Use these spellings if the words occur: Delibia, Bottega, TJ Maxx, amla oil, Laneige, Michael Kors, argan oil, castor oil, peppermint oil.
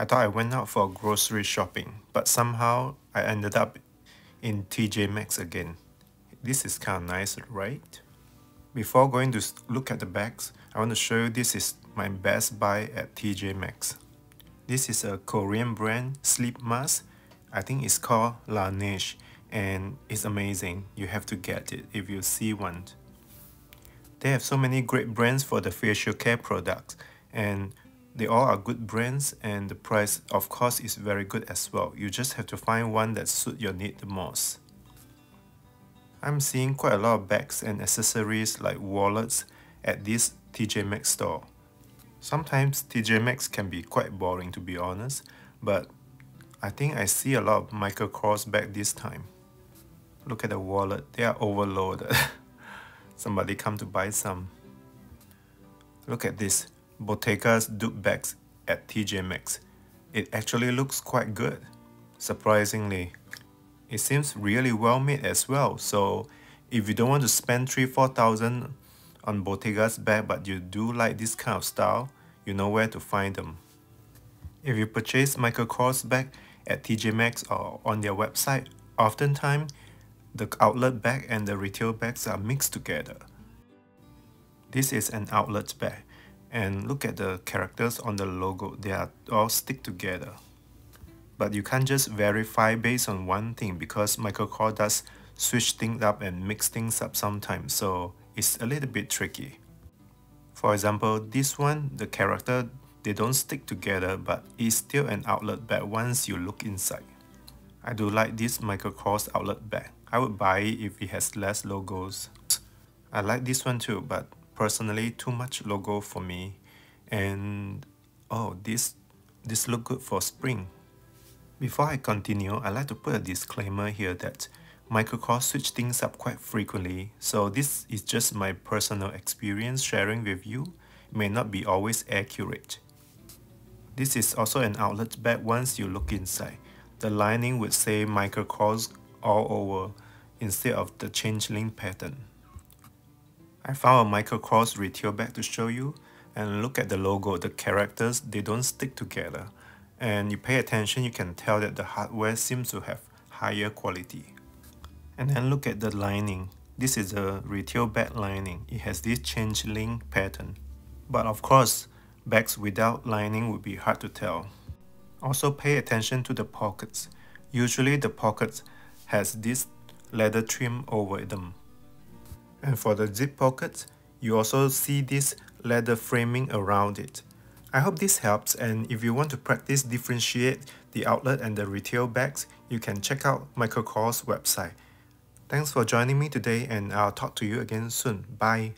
I thought I went out for grocery shopping, but somehow I ended up in TJ Maxx again. This is kind of nice, right? Before going to look at the bags, I want to show you this is my best buy at TJ Maxx. This is a Korean brand sleep mask. I think it's called Laneige and it's amazing. You have to get it if you see one. They have so many great brands for the facial care products and they all are good brands and the price of course is very good as well. You just have to find one that suits your need the most. I'm seeing quite a lot of bags and accessories like wallets at this TJ Maxx store. Sometimes TJ Maxx can be quite boring to be honest, but I think I see a lot of Michael Kors bags this time. Look at the wallet, they are overloaded. Somebody come to buy some. Look at this, Bottega's dupe bags at TJ Maxx. It actually looks quite good, surprisingly. It seems really well made as well, so if you don't want to spend 3-4 thousand on Bottega's bag but you do like this kind of style, you know where to find them. If you purchase Michael Kors bag at TJ Maxx or on their website, oftentimes the outlet bag and the retail bags are mixed together. This is an outlet bag and look at the characters on the logo, they are all stick together. But you can't just verify based on one thing because Michael Kors does switch things up and mix things up sometimes, so it's a little bit tricky. For example, this one, the character, they don't stick together but it's still an outlet bag once you look inside. I do like this Michael Kors outlet bag. I would buy it if it has less logos. I like this one too, but personally too much logo for me. And oh, this look good for spring. Before I continue, I'd like to put a disclaimer here that Michael Kors switch things up quite frequently, so this is just my personal experience sharing with you. It may not be always accurate. This is also an outlet bag once you look inside. The lining would say Michael Kors all over instead of the changeling pattern. I found a Michael Kors retail bag to show you and look at the logo, the characters, they don't stick together. And you pay attention, you can tell that the hardware seems to have higher quality. And then look at the lining. This is a retail bag lining. It has this changeling pattern. But of course, bags without lining would be hard to tell. Also pay attention to the pockets. Usually the pockets has this leather trim over them. And for the zip pockets, you also see this leather framing around it. I hope this helps, and if you want to practice differentiate the outlet and the retail bags, you can check out Michael Kors' website. Thanks for joining me today and I'll talk to you again soon. Bye!